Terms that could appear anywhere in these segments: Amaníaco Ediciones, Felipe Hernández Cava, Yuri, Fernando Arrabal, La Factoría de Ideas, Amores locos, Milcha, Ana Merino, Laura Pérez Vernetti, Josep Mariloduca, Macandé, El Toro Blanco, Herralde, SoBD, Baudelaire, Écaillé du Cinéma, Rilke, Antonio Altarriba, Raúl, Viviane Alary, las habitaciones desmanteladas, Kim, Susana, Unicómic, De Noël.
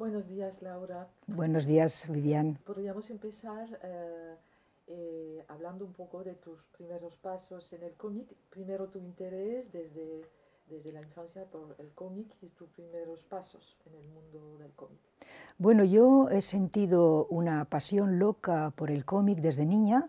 Buenos días, Laura. Buenos días, Viviane. Podríamos empezar hablando un poco de tus primeros pasos en el cómic. Primero tu interés desde la infancia por el cómic y tus primeros pasos en el mundo del cómic. Bueno, yo he sentido una pasión loca por el cómic desde niña.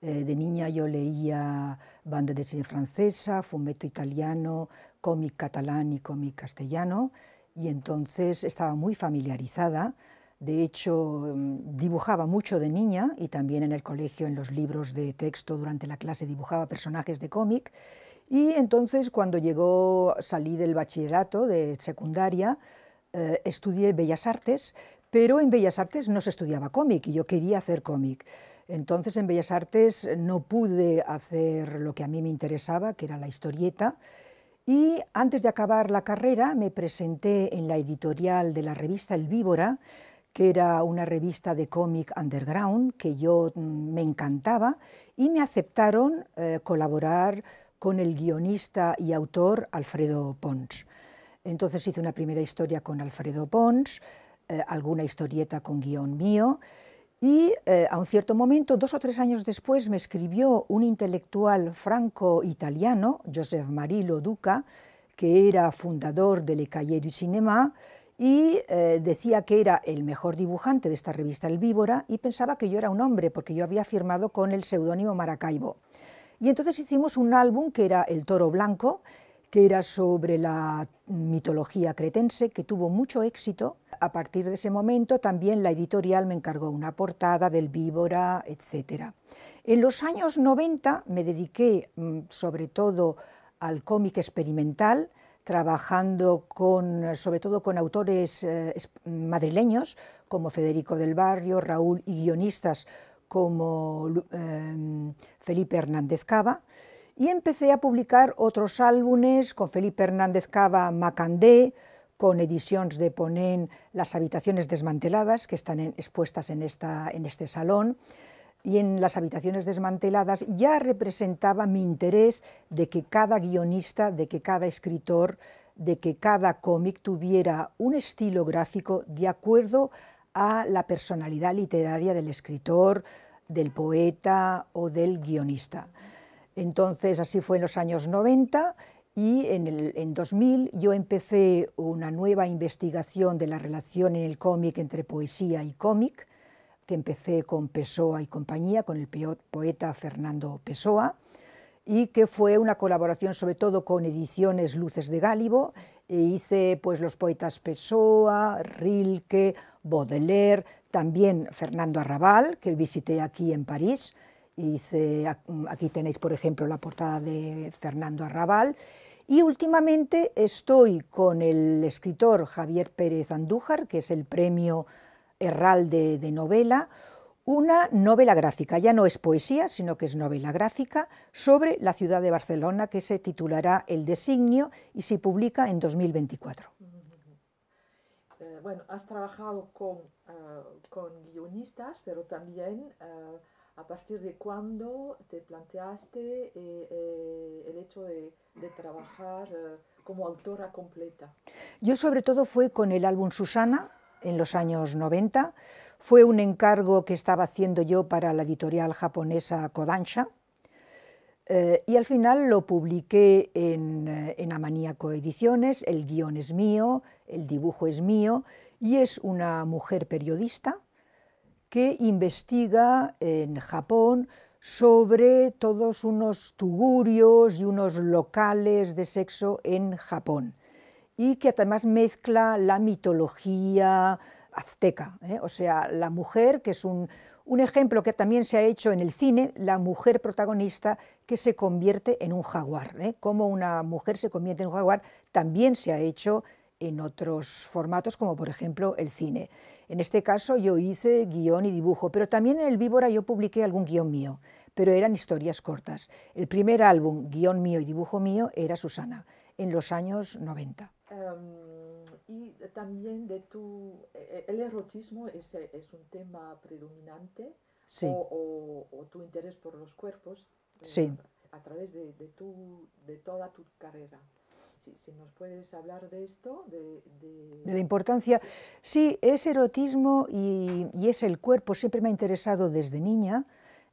De niña yo leía bandas de cine francesa, fumetto italiano, cómic catalán y cómic castellano, y entonces estaba muy familiarizada. De hecho, dibujaba mucho de niña y también en el colegio, en los libros de texto, durante la clase dibujaba personajes de cómic. Y entonces, cuando salí del bachillerato, de secundaria, estudié Bellas Artes, pero en Bellas Artes no se estudiaba cómic y yo quería hacer cómic. Entonces, en Bellas Artes no pude hacer lo que a mí me interesaba, que era la historieta. Y antes de acabar la carrera, me presenté en la editorial de la revista El Víbora, que era una revista de cómic underground, que yo me encantaba, y me aceptaron colaborar con el guionista y autor Alfredo Pons. Entonces hice una primera historia con Alfredo Pons, alguna historieta con guión mío, y a un cierto momento, 2 o 3 años después, me escribió un intelectual franco-italiano, Josep Mariloduca, que era fundador del Écaillé du Cinéma, y decía que era el mejor dibujante de esta revista El Víbora, y pensaba que yo era un hombre, porque yo había firmado con el seudónimo Maracaibo. Y entonces hicimos un álbum que era El Toro Blanco, que era sobre la mitología cretense, que tuvo mucho éxito. A partir de ese momento también la editorial me encargó una portada del Víbora, etc. En los años 90 me dediqué sobre todo al cómic experimental, trabajando sobre todo con autores madrileños como Federico del Barrio, Raúl y guionistas como Felipe Hernández Cava, y empecé a publicar otros álbumes con Felipe Hernández Cava, Macandé, con Ediciones de Ponent, Las Habitaciones Desmanteladas, que están expuestas en este salón, y en Las Habitaciones Desmanteladas ya representaba mi interés de que cada guionista, de que cada escritor, de que cada cómic tuviera un estilo gráfico de acuerdo a la personalidad literaria del escritor, del poeta o del guionista. Entonces, así fue en los años 90 y en 2000 yo empecé una nueva investigación de la relación en el cómic entre poesía y cómic, que empecé con Pessoa y compañía, con el poeta Fernando Pessoa, y que fue una colaboración sobre todo con Ediciones Luces de Gálibo. E hice pues los poetas Pessoa, Rilke, Baudelaire, también Fernando Arrabal, que visité aquí en París. Aquí tenéis, por ejemplo, la portada de Fernando Arrabal. Y últimamente estoy con el escritor Javier Pérez Andújar, que es el premio Herralde de novela, una novela gráfica, ya no es poesía, sino que es novela gráfica, sobre la ciudad de Barcelona, que se titulará El designio y se publica en 2024. Bueno, has trabajado con guionistas, pero también... ¿a partir de cuándo te planteaste el hecho de trabajar como autora completa? Yo sobre todo fue con el álbum Susana, en los años 90. Fue un encargo que estaba haciendo yo para la editorial japonesa Kodansha. Y al final lo publiqué en Amaníaco Ediciones, el guión es mío, el dibujo es mío, y es una mujer periodista que investiga en Japón sobre todos unos tugurios y unos locales de sexo en Japón, y que además mezcla la mitología azteca, o sea, la mujer, que es un ejemplo que también se ha hecho en el cine, la mujer protagonista que se convierte en un jaguar, como una mujer se convierte en un jaguar, también se ha hecho en otros formatos, como por ejemplo el cine. En este caso yo hice guión y dibujo, pero también en El Víbora yo publiqué algún guión mío, pero eran historias cortas. El primer álbum, guión mío y dibujo mío, era Susana, en los años 90. Y también el erotismo es un tema predominante, sí. o tu interés por los cuerpos, sí. A través de toda tu carrera. Si nos puedes hablar de esto, de la importancia. Sí, es erotismo y es el cuerpo. Siempre me ha interesado desde niña.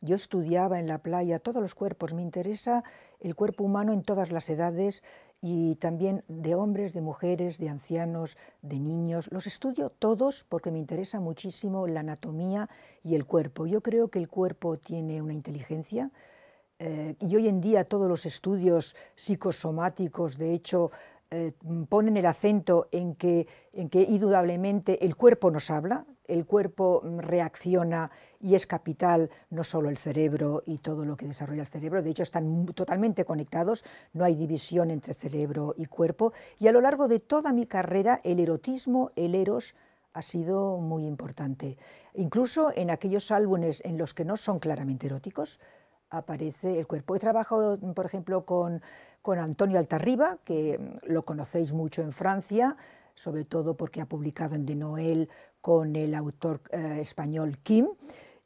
Yo estudiaba en la playa todos los cuerpos. Me interesa el cuerpo humano en todas las edades y también de hombres, de mujeres, de ancianos, de niños. Los estudio todos porque me interesa muchísimo la anatomía y el cuerpo. Yo creo que el cuerpo tiene una inteligencia. Y hoy en día todos los estudios psicosomáticos, de hecho, ponen el acento en que indudablemente el cuerpo nos habla, el cuerpo reacciona y es capital, no solo el cerebro y todo lo que desarrolla el cerebro, de hecho están totalmente conectados, no hay división entre cerebro y cuerpo, y a lo largo de toda mi carrera el erotismo, el eros, ha sido muy importante. Incluso en aquellos álbumes en los que no son claramente eróticos, aparece el cuerpo. He trabajado, por ejemplo, con Antonio Altarriba, que lo conocéis mucho en Francia, sobre todo porque ha publicado en De Noël con el autor español Kim,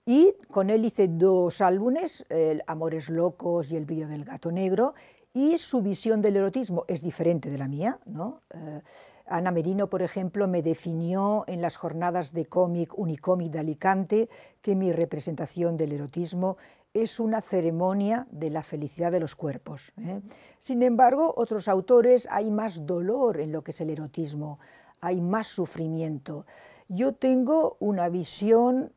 y con él hice dos álbumes, el Amores locos y El brío del gato negro, y su visión del erotismo es diferente de la mía, ¿no? Ana Merino, por ejemplo, me definió en las jornadas de cómic Unicómic de Alicante que mi representación del erotismo es una ceremonia de la felicidad de los cuerpos, ¿eh? Sin embargo, otros autores, hay más dolor en lo que es el erotismo, hay más sufrimiento. Yo tengo una visión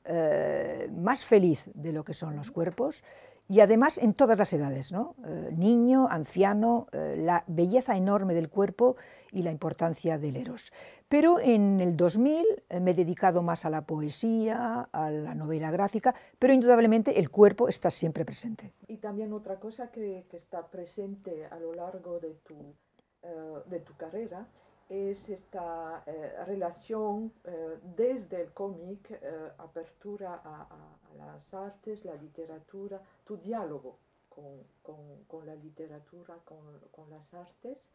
más feliz de lo que son los cuerpos y además en todas las edades, ¿no? Niño, anciano, la belleza enorme del cuerpo y la importancia del eros. Pero en el 2000 me he dedicado más a la poesía, a la novela gráfica, pero indudablemente el cuerpo está siempre presente. Y también otra cosa que está presente a lo largo de tu carrera es esta relación desde el cómic, apertura a las artes, la literatura, tu diálogo con la literatura, con las artes.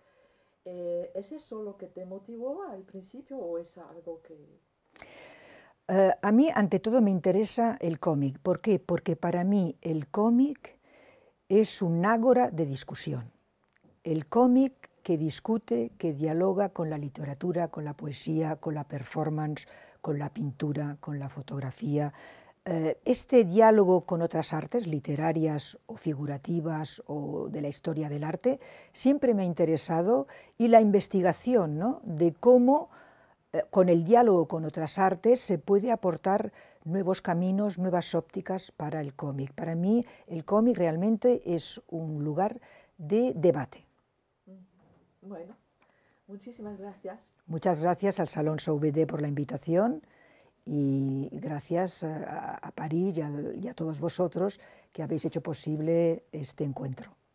¿Es eso lo que te motivó al principio o es algo que...? A mí, ante todo, me interesa el cómic. ¿Por qué? Porque para mí el cómic es un ágora de discusión. El cómic que discute, que dialoga con la literatura, con la poesía, con la performance, con la pintura, con la fotografía. Este diálogo con otras artes literarias o figurativas o de la historia del arte siempre me ha interesado, y la investigación, ¿no?, de cómo con el diálogo con otras artes se puede aportar nuevos caminos, nuevas ópticas para el cómic. Para mí el cómic realmente es un lugar de debate. Bueno, muchísimas gracias. Muchas gracias al Salón SoBD por la invitación. Y gracias a París y a todos vosotros que habéis hecho posible este encuentro.